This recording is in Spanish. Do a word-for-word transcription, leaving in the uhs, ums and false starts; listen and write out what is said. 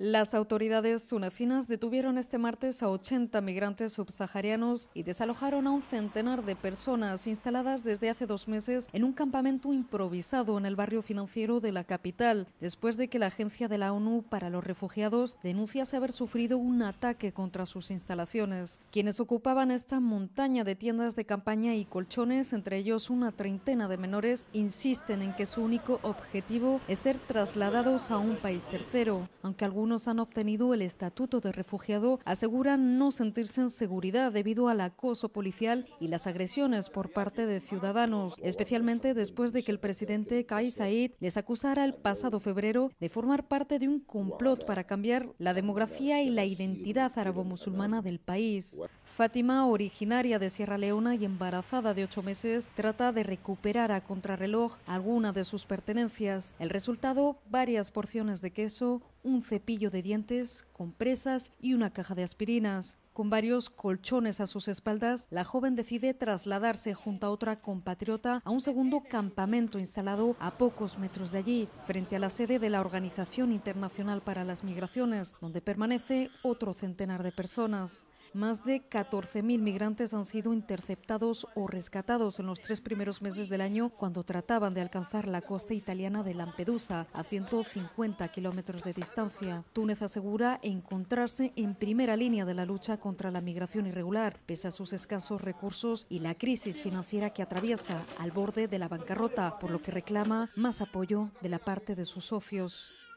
Las autoridades tunecinas detuvieron este martes a ochenta migrantes subsaharianos y desalojaron a un centenar de personas instaladas desde hace dos meses en un campamento improvisado en el barrio financiero de la capital, después de que la Agencia de la ONU para los Refugiados denunciase haber sufrido un ataque contra sus instalaciones. Quienes ocupaban esta montaña de tiendas de campaña y colchones, entre ellos una treintena de menores, insisten en que su único objetivo es ser trasladados a un país tercero. Aunque algunos Algunos han obtenido el estatuto de refugiado, aseguran no sentirse en seguridad debido al acoso policial y las agresiones por parte de ciudadanos, especialmente después de que el presidente Kais Saied les acusara el pasado febrero de formar parte de un complot para cambiar la demografía y la identidad árabo-musulmana del país. Fátima, originaria de Sierra Leona y embarazada de ocho meses, trata de recuperar a contrarreloj alguna de sus pertenencias. El resultado, varias porciones de queso, un cepillo de dientes, compresas y una caja de aspirinas. Con varios colchones a sus espaldas, la joven decide trasladarse junto a otra compatriota a un segundo campamento instalado a pocos metros de allí, frente a la sede de la Organización Internacional para las Migraciones, donde permanece otro centenar de personas. Más de catorce mil migrantes han sido interceptados o rescatados en los tres primeros meses del año cuando trataban de alcanzar la costa italiana de Lampedusa, a ciento cincuenta kilómetros de distancia. Túnez asegura encontrarse en primera línea de la lucha contra contra la migración irregular, pese a sus escasos recursos y la crisis financiera que atraviesa, al borde de la bancarrota, por lo que reclama más apoyo de la parte de sus socios.